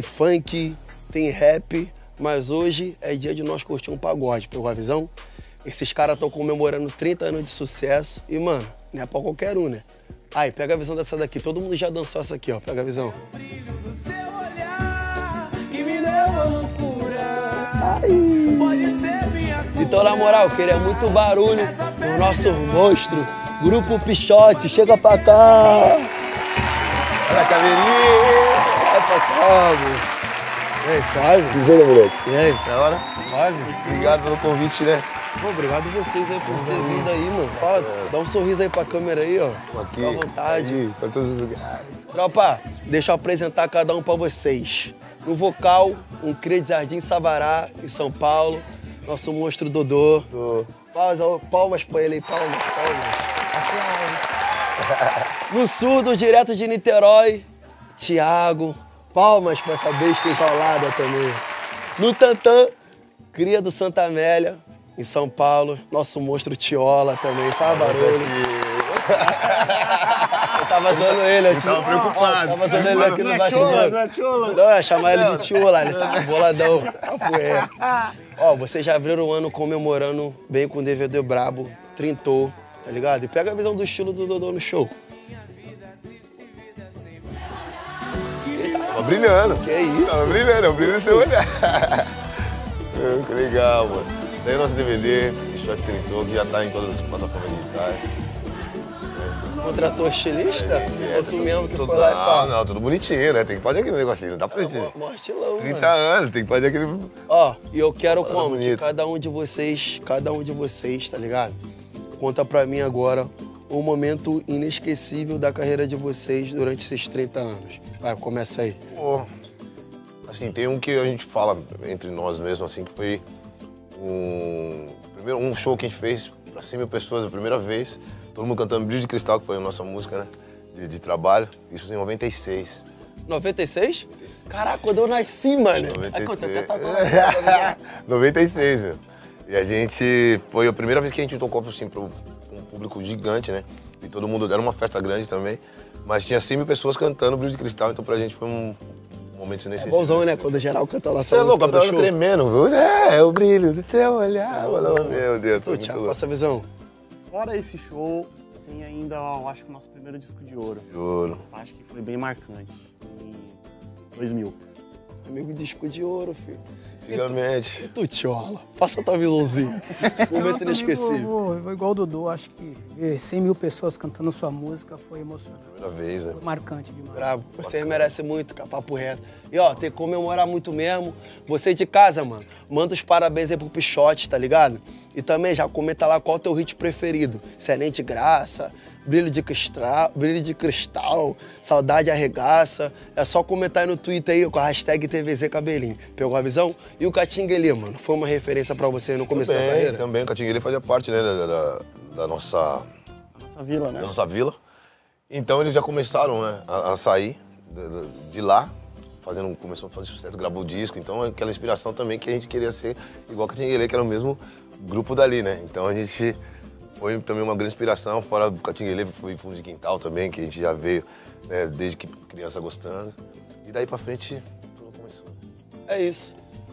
Tem funk, tem rap, mas hoje é dia de nós curtir um pagode, pegou a visão? Esses caras estão comemorando 30 anos de sucesso e, mano, não é pra qualquer um, né? Aí, pega a visão dessa daqui, todo mundo já dançou essa aqui, ó, pega a visão. É o brilho do seu olhar que me deu a loucura. Ai. Pode ser minha cura. Então, na moral, queria muito barulho no nosso monstro, Grupo Pixote, chega pra cá! Olha, Cabelinho! Vai pra cá, mano! E aí, suave? E aí, da hora? Suave? Obrigado pelo convite, né? Pô, obrigado vocês aí por ter vindo aí, mano. Fala, dá um sorriso aí pra câmera aí, ó. Aqui, à vontade. Aí, pra todos os lugares. Tropa, deixa eu apresentar cada um pra vocês. No vocal, um Credizardim Sabará, em São Paulo. Nosso monstro Dodô. Palmas pra ele aí, palmas. No surdo, direto de Niterói, Thiago. Palmas pra essa besta enjaulada também. No tantã, cria do Santa Amélia, em São Paulo. Nosso monstro Tiola também, faz barulho. Eu tava zoando ele aqui. Eu tava preocupado. Tava zoando ele aqui no bastidor. Não é Tiola? Não, é chamar ele de Tiola, ele tá boladão. Ó, vocês já abriram o ano comemorando bem com o DVD brabo, trintou, tá ligado? E pega a visão do estilo do Dodô no show. Tava brilhando. Que é isso? Tava brilhando, eu brilho no seu olhar. Que legal, mano. Daí o nosso DVD, Pixote Tritor, que já tá em todas as plataformas digitais. Contratou a estilista? Ou tu mesmo que foi lá e pá? Não, tudo bonitinho, né? Tem que fazer aquele negocinho, não dá pra gente. Mó estilão, 30 anos, tem que fazer aquele... Ó, e eu quero como? Que cada um de vocês, tá ligado? Conta pra mim agora um momento inesquecível da carreira de vocês durante esses 30 anos. Vai, começa aí. Pô, assim, tem um que a gente fala entre nós mesmo, assim, que foi um show que a gente fez pra 100 mil pessoas a primeira vez, todo mundo cantando Brilho de Cristal, que foi a nossa música, né, de trabalho, isso em 96. 96? Caraca, quando eu nasci, mano. 96, meu. E a gente, foi a primeira vez que a gente tocou, assim, pra um público gigante, né, e todo mundo, era uma festa grande também. Mas tinha 100 mil pessoas cantando Brilho de Cristal, então pra gente foi um momento inesquecível. É bonzão, né? Quando o geral canta lá, é louco, a galera tremendo, viu? É o brilho do teu olhar. Meu Deus, tô muito louco. Passa a visão. Fora esse show, tem ainda, eu acho que o nosso primeiro disco de ouro. De ouro. Acho que foi bem marcante, em 2000. Amigo, disco de ouro, filho. Antigamente. E tu, Tiola? Passa a tua vilãozinha. Momento inesquecível. Foi igual o Dodô, acho que ver 100 mil pessoas cantando sua música foi emocionante. Primeira vez, né? Foi marcante demais. Bravo. Vocês merecem muito, papo reto. E ó, tem que comemorar muito mesmo. Você de casa, mano, manda os parabéns aí pro Pixote, tá ligado? E também já comenta lá qual é o teu hit preferido. Se é Nem de Graça, Brilho de Cristal, Saudade Arregaça. É só comentar aí no Twitter aí com a hashtag TVZ Cabelinho. Pegou a visão? E o Catinguelê, mano, foi uma referência pra você no começo da carreira? Também, o Catinguelê fazia parte, né, da nossa vila, né? Da nossa vila. Então eles já começaram, né, a sair de lá, começou a fazer sucesso, gravou o disco. Então aquela inspiração também que a gente queria ser igual a Catinguelê, que era o mesmo grupo dali, né? Então a gente... Foi também uma grande inspiração, fora do Catinguelê, foi Fundo de Quintal também, que a gente já veio, né, desde que criança gostando. E daí pra frente, tudo começou. É isso.